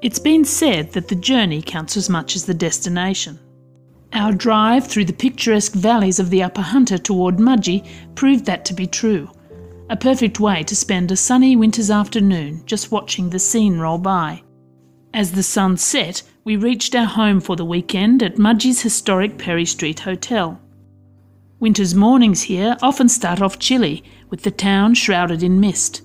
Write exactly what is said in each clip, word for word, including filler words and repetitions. It's been said that the journey counts as much as the destination. Our drive through the picturesque valleys of the Upper Hunter toward Mudgee proved that to be true. A perfect way to spend a sunny winter's afternoon just watching the scene roll by. As the sun set, we reached our home for the weekend at Mudgee's historic Perry Street Hotel. Winter's mornings here often start off chilly, with the town shrouded in mist.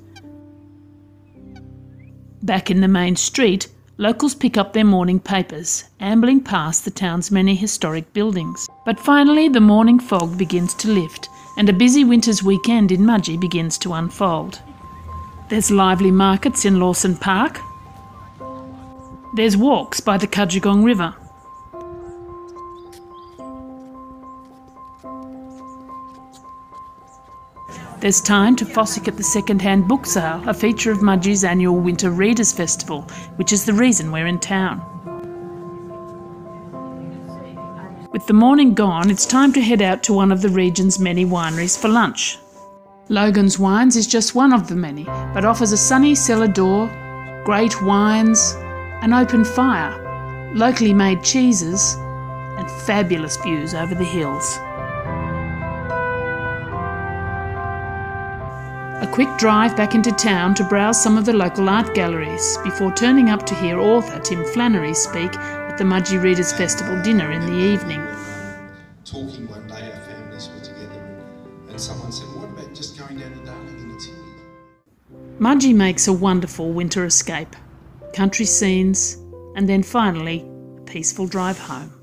Back in the main street, locals pick up their morning papers, ambling past the town's many historic buildings. But finally, the morning fog begins to lift, and a busy winter's weekend in Mudgee begins to unfold. There's lively markets in Lawson Park. There's walks by the Cudgegong River. There's time to fossick at the second-hand book sale, a feature of Mudgee's annual Winter Readers Festival, which is the reason we're in town. With the morning gone, it's time to head out to one of the region's many wineries for lunch. Logan's Wines is just one of the many, but offers a sunny cellar door, great wines, an open fire, locally made cheeses, and fabulous views over the hills. A quick drive back into town to browse some of the local art galleries before turning up to hear author Tim Flannery speak at the Mudgee Readers Festival dinner in the evening. Talking one day, our families were together and someone said, what about just going down to Darlington and Sydney? Mudgee makes a wonderful winter escape, country scenes, and then finally a peaceful drive home.